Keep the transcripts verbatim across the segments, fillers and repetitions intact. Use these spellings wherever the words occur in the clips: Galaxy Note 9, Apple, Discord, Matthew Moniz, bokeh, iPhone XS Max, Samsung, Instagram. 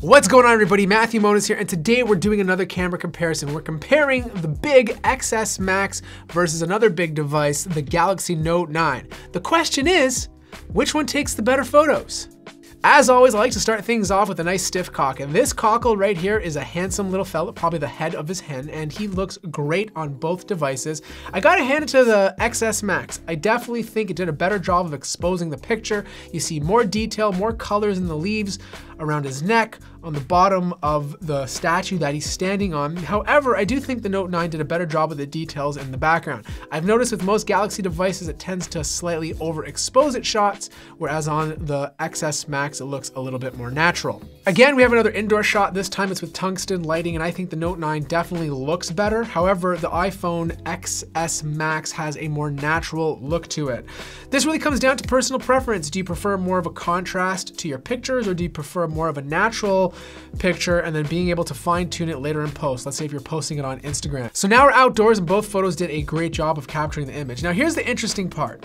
What's going on, everybody? Matthew Moniz here, and today we're doing another camera comparison. We're comparing the big X S Max versus another big device, the Galaxy Note nine. The question is, which one takes the better photos? As always, I like to start things off with a nice stiff cock, and this cockle right here is a handsome little fella, probably the head of his hen, and he looks great on both devices. I gotta hand it to the X S Max. I definitely think it did a better job of exposing the picture. You see more detail, more colors in the leaves around his neck, on the bottom of the statue that he's standing on. However, I do think the Note nine did a better job of the details in the background. I've noticed with most Galaxy devices, it tends to slightly overexpose its shots, whereas on the X S Max, it looks a little bit more natural. Again, we have another indoor shot. This time it's with tungsten lighting, and I think the Note nine definitely looks better. However, the iPhone X S Max has a more natural look to it. This really comes down to personal preference. Do you prefer more of a contrast to your pictures, or do you prefer more of a natural picture and then being able to fine tune it later in post? Let's say if you're posting it on Instagram. So now we're outdoors and both photos did a great job of capturing the image. Now here's the interesting part.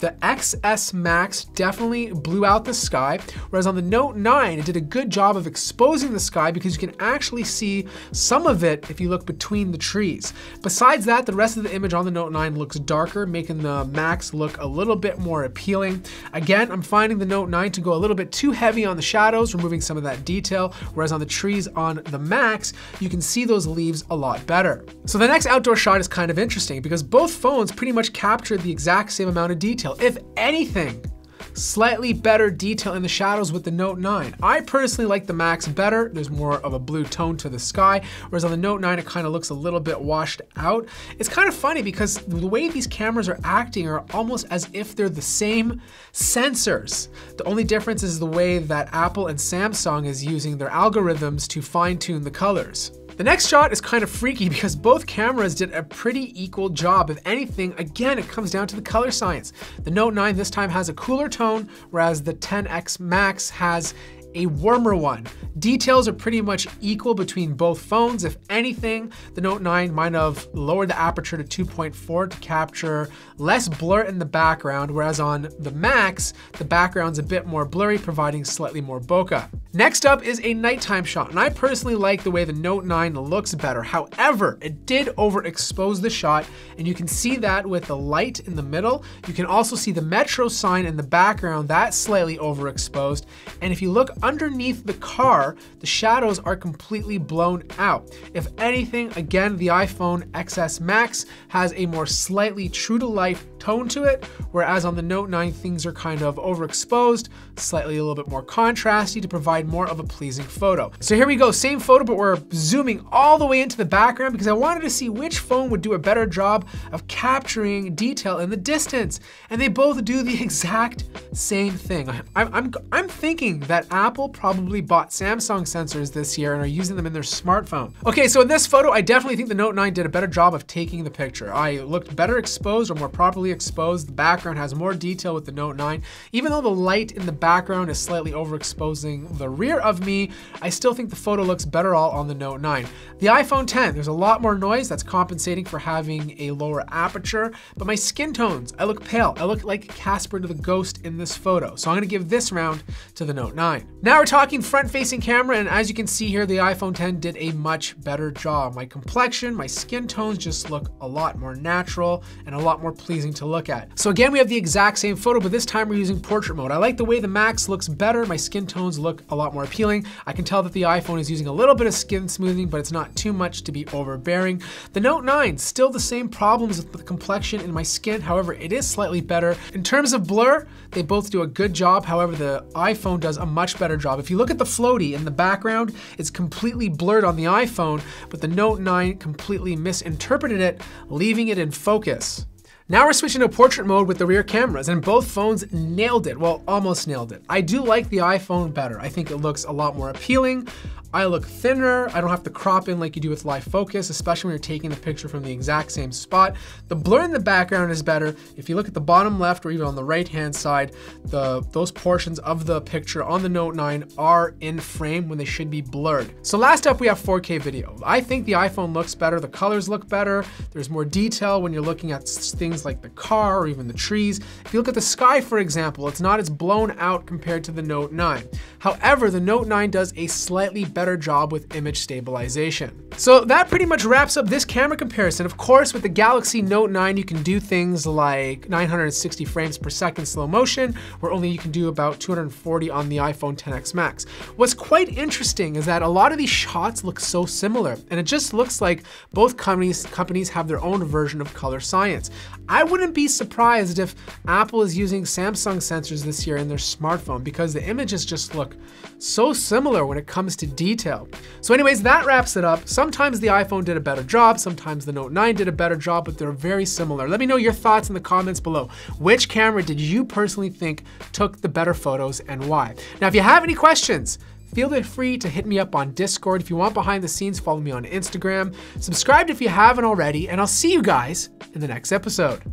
The X S Max definitely blew out the sky, whereas on the Note nine, it did a good job of exposing the sky because you can actually see some of it if you look between the trees. Besides that, the rest of the image on the Note nine looks darker, making the Max look a little bit more appealing. Again, I'm finding the Note nine to go a little bit too heavy on the shadows, removing some of that detail, whereas on the trees on the Max, you can see those leaves a lot better. So the next outdoor shot is kind of interesting because both phones pretty much captured the exact same amount of detail. If anything, slightly better detail in the shadows with the Note nine. I personally like the Max better. There's more of a blue tone to the sky, whereas on the Note nine, it kind of looks a little bit washed out. It's kind of funny because the way these cameras are acting are almost as if they're the same sensors. The only difference is the way that Apple and Samsung is using their algorithms to fine-tune the colors. The next shot is kind of freaky because both cameras did a pretty equal job. If anything, again, it comes down to the color science. The Note nine this time has a cooler tone, whereas the X S Max has a warmer one. Details are pretty much equal between both phones. If anything, the Note nine might have lowered the aperture to two point four to capture less blur in the background, whereas on the Max, the background's a bit more blurry, providing slightly more bokeh. Next up is a nighttime shot, and I personally like the way the Note nine looks better. However, it did overexpose the shot, and you can see that with the light in the middle. You can also see the metro sign in the background. That's slightly overexposed, and if you look underneath the car, the shadows are completely blown out. If anything, again, the iPhone X S Max has a more slightly true-to-life tone to it, whereas on the Note nine, things are kind of overexposed, slightly a little bit more contrasty to provide more of a pleasing photo. So here we go, same photo, but we're zooming all the way into the background because I wanted to see which phone would do a better job of capturing detail in the distance. And they both do the exact same thing. I'm, I'm, I'm thinking that Apple Apple probably bought Samsung sensors this year and are using them in their smartphone. Okay, so in this photo, I definitely think the Note nine did a better job of taking the picture. I looked better exposed, or more properly exposed. The background has more detail with the Note nine. Even though the light in the background is slightly overexposing the rear of me, I still think the photo looks better all on the Note nine. The iPhone ten, there's a lot more noise that's compensating for having a lower aperture, but my skin tones, I look pale. I look like Casper the Ghost in this photo. So I'm gonna give this round to the Note nine. Now we're talking front-facing camera, and as you can see here, the iPhone ten did a much better job. My complexion, my skin tones just look a lot more natural and a lot more pleasing to look at. So again, we have the exact same photo, but this time we're using portrait mode. I like the way the Max looks better. My skin tones look a lot more appealing. I can tell that the iPhone is using a little bit of skin smoothing, but it's not too much to be overbearing. The Note nine, still the same problems with the complexion and my skin. However, it is slightly better. In terms of blur, they both do a good job. However, the iPhone does a much better job. If you look at the floaty in the background, it's completely blurred on the iPhone, but the Note nine completely misinterpreted it, leaving it in focus. Now we're switching to portrait mode with the rear cameras, and both phones nailed it. Well, almost nailed it. I do like the iPhone better. I think it looks a lot more appealing. I look thinner. I don't have to crop in like you do with live focus, especially when you're taking the picture from the exact same spot. The blur in the background is better. If you look at the bottom left or even on the right hand side, the those portions of the picture on the Note nine are in frame when they should be blurred. So last up, we have four K video. I think the iPhone looks better. The colors look better. There's more detail when you're looking at things like the car or even the trees. If you look at the sky, for example, it's not as blown out compared to the Note nine. However, the Note nine does a slightly better job with image stabilization. So that pretty much wraps up this camera comparison. Of course, with the Galaxy Note nine, you can do things like nine hundred sixty frames per second slow motion, where only you can do about two hundred forty on the iPhone X S Max. What's quite interesting is that a lot of these shots look so similar, and it just looks like both companies, companies have their own version of color science. I wouldn't be surprised if Apple is using Samsung sensors this year in their smartphone, because the images just look so similar when it comes to detail. So anyways, that wraps it up. Sometimes the iPhone did a better job, sometimes the Note nine did a better job, but they're very similar. Let me know your thoughts in the comments below. Which camera did you personally think took the better photos and why? Now, if you have any questions, feel free to hit me up on Discord. If you want behind the scenes, follow me on Instagram. Subscribe if you haven't already, and I'll see you guys in the next episode.